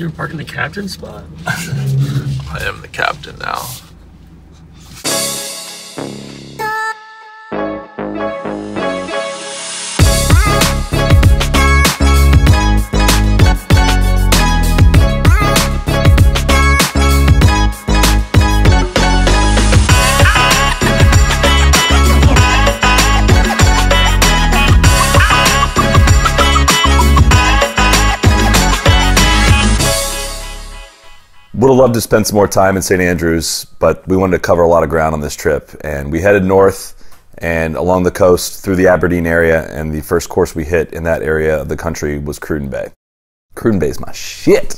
You were parked in the captain's spot? I am the captain now. Would have loved to spend some more time in St. Andrews, but we wanted to cover a lot of ground on this trip. And we headed north and along the coast through the Aberdeen area, and the first course we hit in that area of the country was Cruden Bay. Cruden Bay is my shit.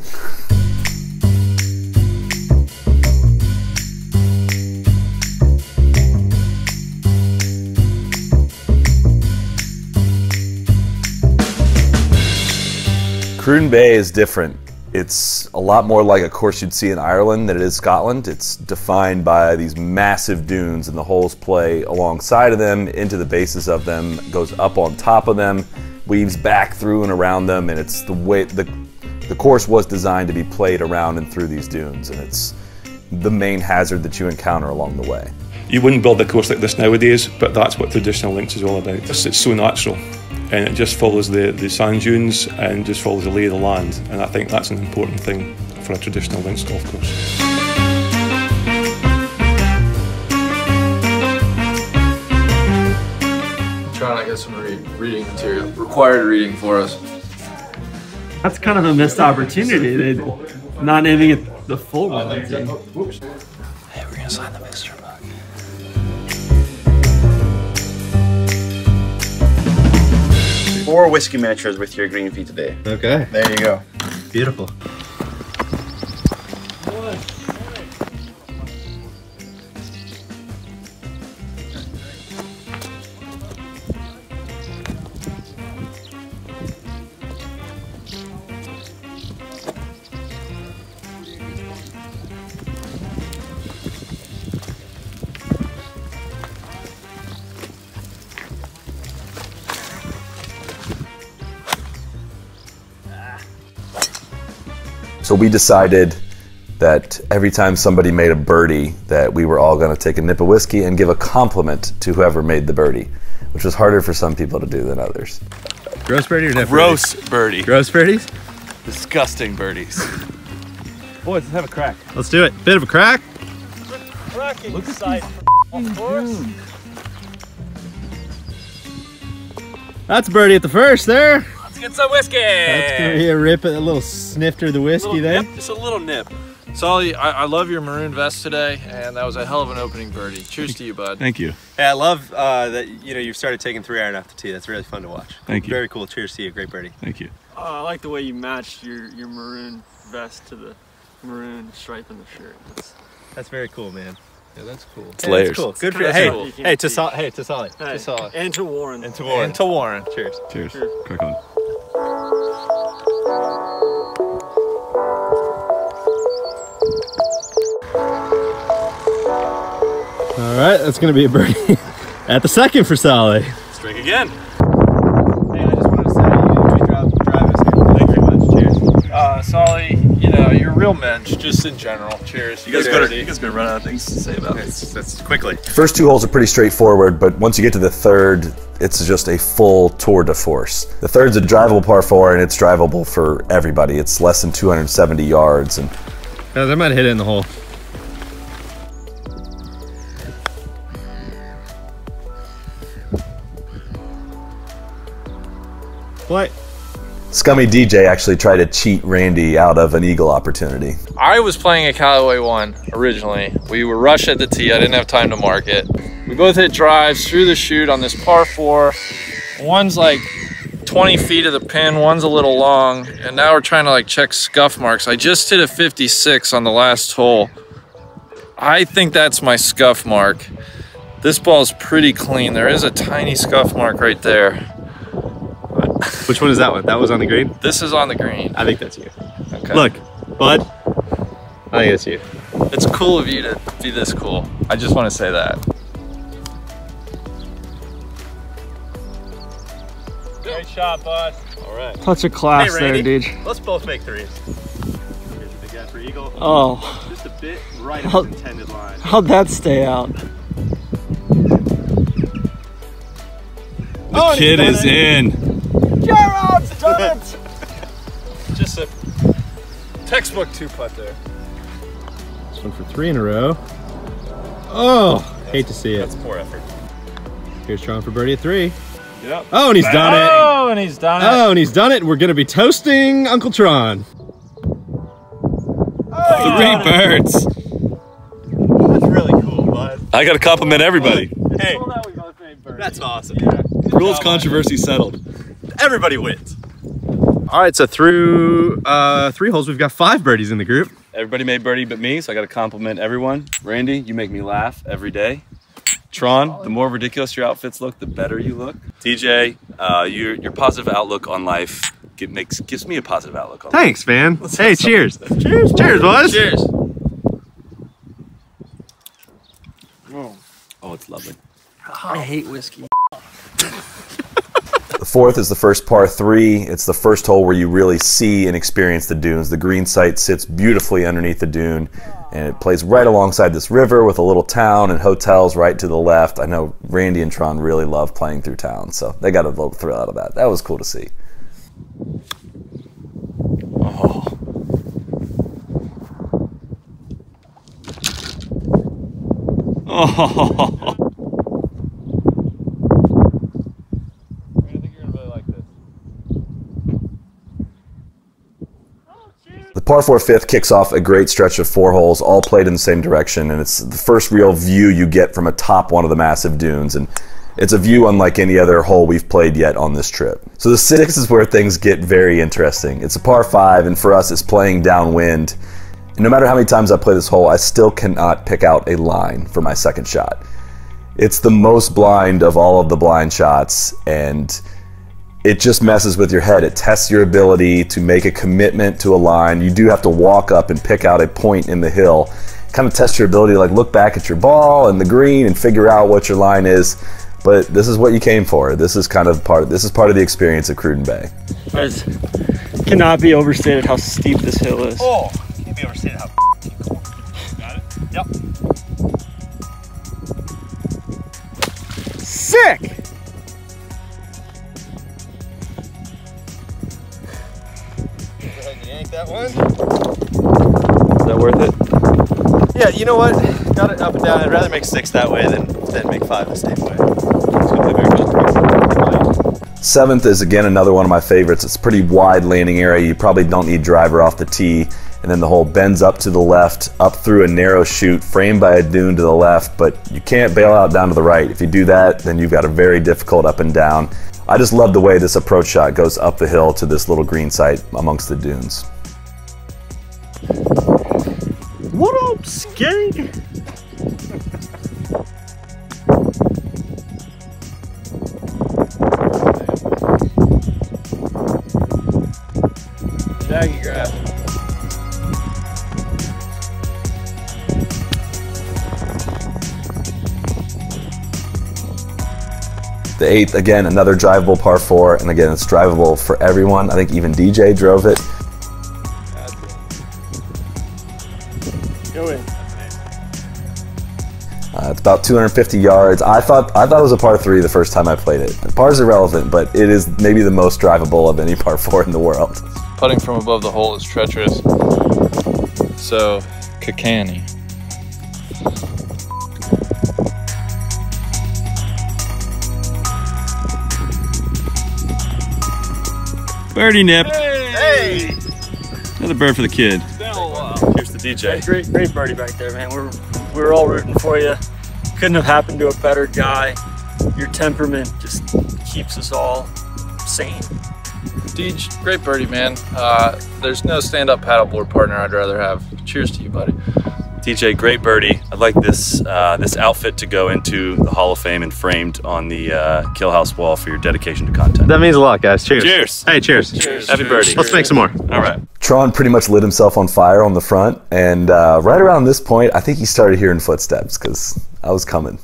Cruden Bay is different. It's a lot more like a course you'd see in Ireland than it is Scotland. It's defined by these massive dunes, and the holes play alongside of them, into the bases of them, goes up on top of them, weaves back through and around them, and it's the way the course was designed to be played around and through these dunes, and it's the main hazard that you encounter along the way. You wouldn't build a course like this nowadays, but that's what traditional links is all about. It's so natural. And it just follows the sand dunes and just follows the lay of the land. And I think that's an important thing for a traditional links golf course. I'm trying to get some reading material, required reading for us. That's kind of a missed opportunity. They're not naming it the full one. Hey, we're gonna sign the mixer book. Four whiskey miniatures with your green fee today. Okay. There you go. Beautiful. So we decided that every time somebody made a birdie that we were all going to take a nip of whiskey and give a compliment to whoever made the birdie, which was harder for some people to do than others. Gross birdie or nip? Gross birdie. Gross birdies? Disgusting birdies. Boys, let's have a crack. Let's do it. Bit of a crack. Cracking side of course. That's a birdie at the first there. Get some whiskey! That's gonna be a rip, a little snifter of the whiskey there. Just a little nip. Solly, I love your maroon vest today, and that was a hell of an opening birdie. Cheers to you, bud. Thank you. Yeah, I love that you've started taking 3-iron after tee. That's really fun to watch. Thank you. Very cool. Cheers to you. Great birdie. Thank you. I like the way you matched your maroon vest to the maroon stripe in the shirt. That's very cool, man. Yeah, that's cool. It's layers. That's cool. Good for you. Hey, cool. Hey, to Solly. Hey, to Solly. Hey. And to Warren. And to Warren. And to Warren. Cheers. Cheers. Cheers. Crack on. All right, that's gonna be a birdie at the second for Solly. Let's drink again. Hey, I just want to say you drive us here. Thank you very much. Cheers. Solly, you're real men, just in general. Cheers. You guys gonna run out of things to say about this. That's quickly. First two holes are pretty straightforward, but once you get to the third, it's just a full tour de force. The third's a drivable par 4, and it's drivable for everybody. It's less than 270 yards, and guys, I might hit it in the hole. Play. Scummy DJ actually tried to cheat Randy out of an eagle opportunity. I was playing a Callaway 1 originally. We were rushed at the tee. I didn't have time to mark it. We both hit drives through the chute on this par 4. One's like 20 feet of the pin, one's a little long, and now we're trying to like check scuff marks. I just hit a 56 on the last hole. I think that's my scuff mark. This ball's pretty clean. There is a tiny scuff mark right there. Which one is that one? That was on the green? This is on the green. I think that's you. Okay. Look, bud, I think it's you. It's cool of you to be this cool. I just want to say that. Great shot, bud. All right. Touch of class there, dude. Let's both make threes. for eagle. Oh. Just a bit right of his intended line. How'd that stay out? The kid is in. Gerard's done it! Just a textbook two putt there. This one for three in a row. Oh, hate to see it. That's poor effort. Here's Tron for birdie at three. Yep. Oh, and he's done it. Oh, and he's done it. Oh, and he's done it. We're going to be toasting Uncle Tron. Oh, three birds. That's really cool, bud. I got to compliment everybody. Hey. That's awesome. Yeah. Rules controversy settled. Everybody wins. All right, so through three holes, we've got five birdies in the group. Everybody made birdie but me, so I got to compliment everyone. Randy, you make me laugh every day. Tron, the more ridiculous your outfits look, the better you look. TJ, your positive outlook on life gives me a positive outlook on life. Thanks, man. Hey, cheers. Cheers. Cheers, boys. Cheers. Oh, it's lovely. Oh, I hate whiskey. The fourth is the first par three. It's the first hole where you really see and experience the dunes. The green site sits beautifully underneath the dune. And it plays right alongside this river with a little town and hotels right to the left. I know Randy and Tron really love playing through town, so they got a little thrill out of that. That was cool to see. Oh. Oh. The par 4 fifth kicks off a great stretch of four holes, all played in the same direction, and it's the first real view you get from atop one of the massive dunes, and it's a view unlike any other hole we've played yet on this trip. So the sixth is where things get very interesting. It's a par 5, and for us it's playing downwind, and no matter how many times I play this hole, I still cannot pick out a line for my second shot. It's the most blind of all of the blind shots, and it just messes with your head. It tests your ability to make a commitment to a line. You do have to walk up and pick out a point in the hill. Kind of tests your ability to like look back at your ball and the green and figure out what your line is. But this is what you came for. This is kind of part of the experience of Cruden Bay. It cannot be overstated how steep this hill is. Oh, it can't be overstated how steep. Got it? Yep. Sick! That one. Is that worth it? Yeah, you know what? Got it up and down. I'd rather make six that way than make five the same way. Seventh is again another one of my favorites. It's a pretty wide landing area. You probably don't need driver off the tee. And then the hole bends up to the left, up through a narrow chute, framed by a dune to the left, but you can't bail out down to the right. If you do that, then you've got a very difficult up and down. I just love the way this approach shot goes up the hill to this little green site amongst the dunes. What up, skinny? Shaggy grab. The eighth, again, another drivable par 4, and again, it's drivable for everyone. I think even DJ drove it. It's about 250 yards. I thought it was a par 3 the first time I played it. Par's irrelevant, but it is maybe the most drivable of any par 4 in the world. Putting from above the hole is treacherous. So, Kakani. Birdie nip. Hey! Hey. Another bird for the kid. Here's the DJ. Great birdie back there, man. We're all rooting for you. Couldn't have happened to a better guy. Your temperament just keeps us all sane. DJ, great birdie, man. There's no stand-up paddleboard partner I'd rather have. Cheers to you, buddy. DJ, great birdie. I'd like this outfit to go into the Hall of Fame and framed on the Kill House wall for your dedication to content. That means a lot, guys. Cheers. Cheers. Hey, cheers. Cheers. Happy birdie. Cheers. Let's make some more. All right. Tron pretty much lit himself on fire on the front, and right around this point, I think he started hearing footsteps because I was coming.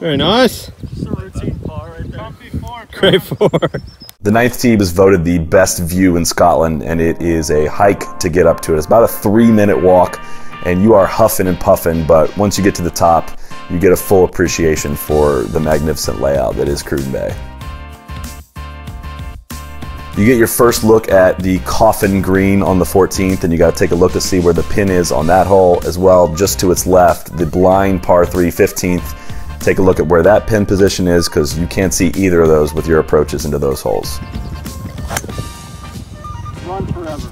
Very nice. Just a routine par right there. Great four. The ninth tee was voted the best view in Scotland, and it is a hike to get up to it. It's about a 3-minute walk, and you are huffing and puffing, but once you get to the top, you get a full appreciation for the magnificent layout that is Cruden Bay. You get your first look at the Coffin Green on the 14th, and you got to take a look to see where the pin is on that hole as well. Just to its left, the blind par 3 15th. Take a look at where that pin position is, because you can't see either of those with your approaches into those holes. Run forever.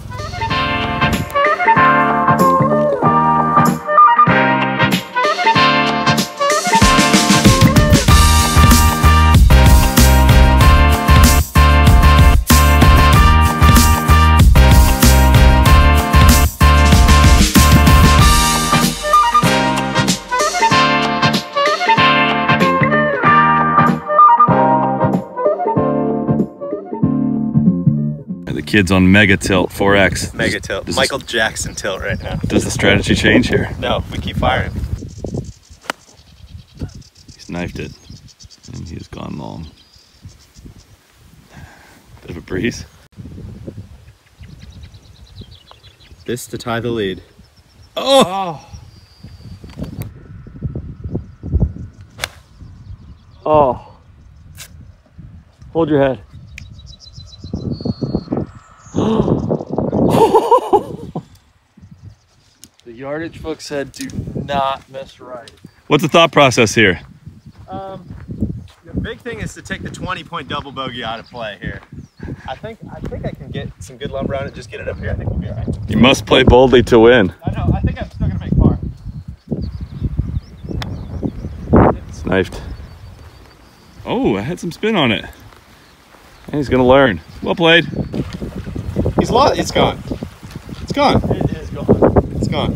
Kids on mega tilt 4x. Mega tilt. Michael Jackson tilt right now. Does the strategy change here? No, we keep firing. He's knifed it, and he's gone long. Bit of a breeze. This to tie the lead. Oh! Oh. Hold your head. The yardage book said do not miss right. What's the thought process here? The big thing is to take the 20-point double bogey out of play here. I think I can get some good lumber on it, just get it up here. I think we'll be all right. You must play boldly to win. I know, I think I'm still gonna make par. It's knifed. Oh, I had some spin on it. And he's gonna learn. Well played. It's gone. It's gone. It is gone. It's gone.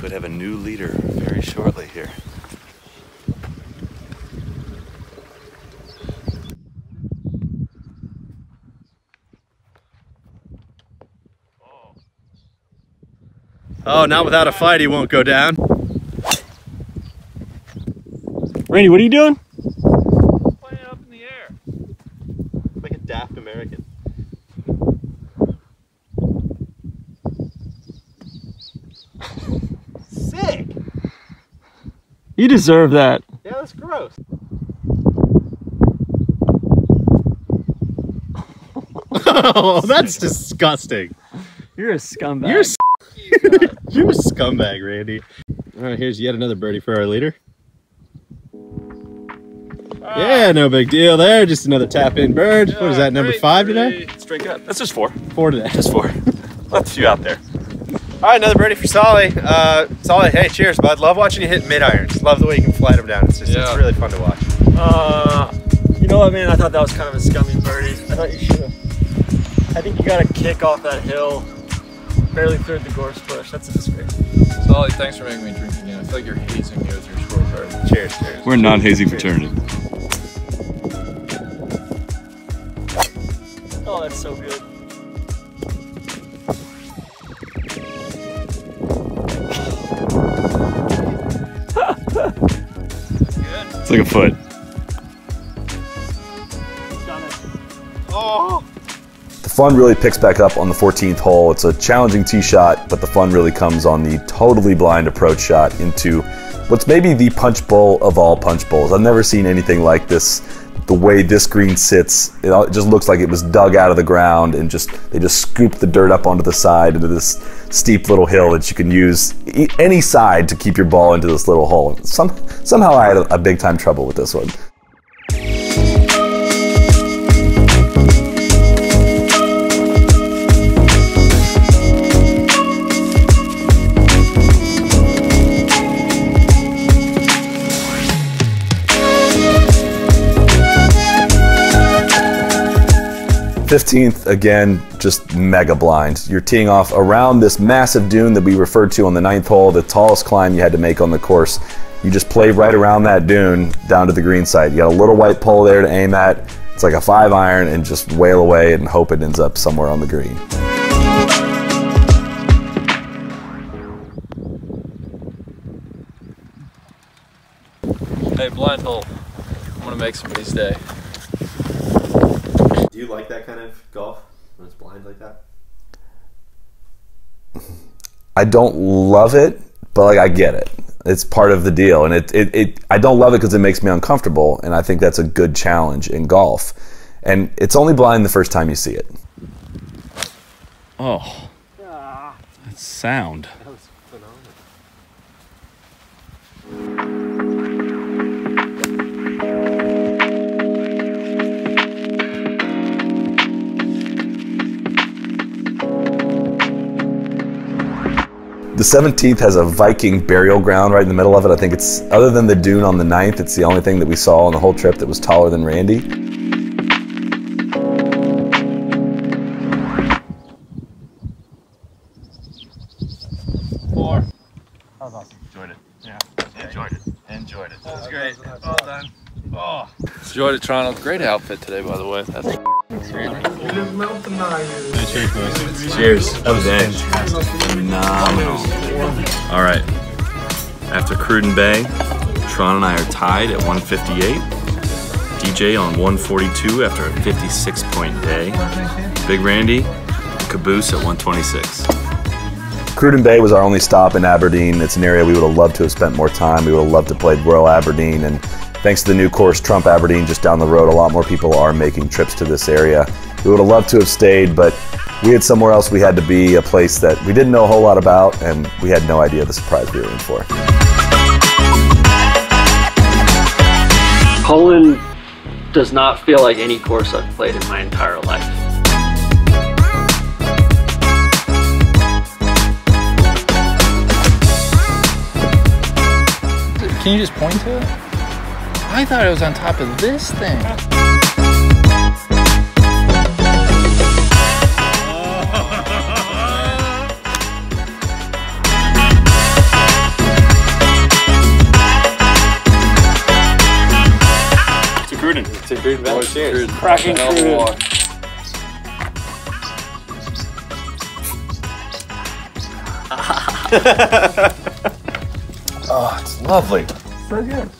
Could have a new leader very shortly here. Oh, not without a fight, he won't go down. Randy, what are you doing? Playing up in the air. Like a daft American. Sick! You deserve that. Yeah, that's gross. Oh, that's disgusting. You're a scumbag. You're a scumbag, Randy. All right, here's yet another birdie for our leader. Yeah, no big deal there. Just another tap-in bird. Yeah, what is that, number 5 today? Straight up. That's just 4. 4 today. Just 4. Left a few out there. All right, another birdie for Solly. Solly, hey, cheers, bud. Love watching you hit mid-irons. Love the way you can flat them down. It's just, yeah, it's really fun to watch. You know what, man? I thought that was kind of a scummy birdie. I thought you should have. I think you got a kick off that hill. Barely cleared the gorse bush. That's a disgrace. Solly, thanks for making me drink again. I feel like you're hazing me with your scorecard. Cheers, cheers. We're a non-hazing fraternity. Oh, that's so good. It's like a foot. Oh. The fun really picks back up on the 14th hole. It's a challenging tee shot, but the fun really comes on the totally blind approach shot into what's maybe the punch bowl of all punch bowls. I've never seen anything like this. The way this green sits, it just looks like it was dug out of the ground, and they just scooped the dirt up onto the side into this steep little hill that you can use any side to keep your ball into this little hole. Somehow I had a big time trouble with this one. The 15th, again, just mega blind. You're teeing off around this massive dune that we referred to on the 9th hole, the tallest climb you had to make on the course. You just play right around that dune down to the green side. You got a little white pole there to aim at. It's like a 5-iron and just wail away and hope it ends up somewhere on the green. Hey, blind hole. I'm gonna make somebody's day. Do you like that kind of golf when it's blind like that? I don't love it, but like I get it. It's part of the deal, and I don't love it because it makes me uncomfortable, and I think that's a good challenge in golf. And it's only blind the first time you see it. Oh, that sound. That was phenomenal. The 17th has a Viking burial ground right in the middle of it. I think it's, other than the dune on the 9th, it's the only thing that we saw on the whole trip that was taller than Randy. Four. That was awesome. Enjoyed it. Yeah. Enjoyed it. Enjoyed it. That was great. Well done. Oh. Enjoyed it trying on. Great outfit today, by the way. That's cheers. That was phenomenal. All right. After Cruden Bay, Tron and I are tied at 158. DJ on 142 after a 56-point day. Big Randy, Caboose at 126. Cruden Bay was our only stop in Aberdeen. It's an area we would have loved to have spent more time. We would have loved to play Royal Aberdeen, and thanks to the new course, Trump Aberdeen, just down the road, a lot more people are making trips to this area. We would have loved to have stayed, but we had somewhere else we had to be, a place that we didn't know a whole lot about, and we had no idea the surprise we were in for. Poland does not feel like any course I've played in my entire life. Can you just point to it? I thought it was on top of this thing. To Cruden. To Cruden, man. Cheers. Cracking Cruden. Oh, it's lovely. So good.